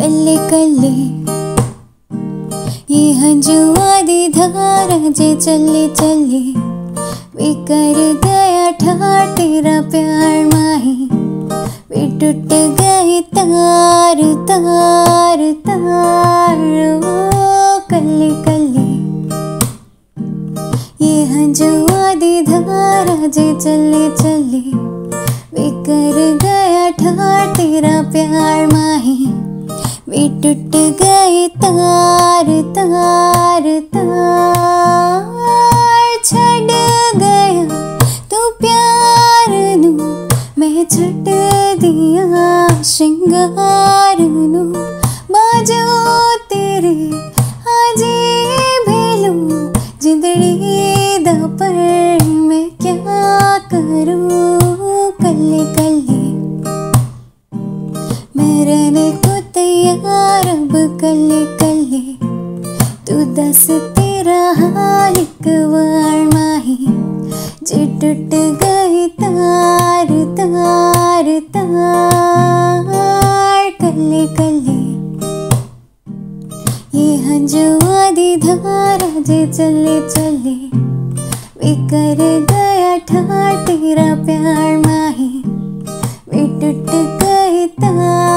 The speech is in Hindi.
कल्ले कल्ले ये हंजुआ दी धारा जे चले चले वे कर गया ठार तेरा प्यार माही वे टूट गए तार तार तार। ओ कल्ले कल्ले ये हंजुआ दी धारा जे चले चले वे कर गया ठार तेरा प्यार माही वे टूट गए तार तार तार। छड़ गया तू प्यार नू मैं छट दिया श्रृंगार नू बाजो तेरे आजे भेलू जिंदड़ी दा पर मैं क्या करूँ। कल्ले कल्ले मैं रहने को तैयार अब कल्ले कल्ले तू दस तेरा हाल एक बार माही जे टूट गए तार तार तार। कल्ले कल्ले ये हंजुआ दी धारा जे चले चले वे कर गया ठार तेरा प्यार माही वे टूट गए तार।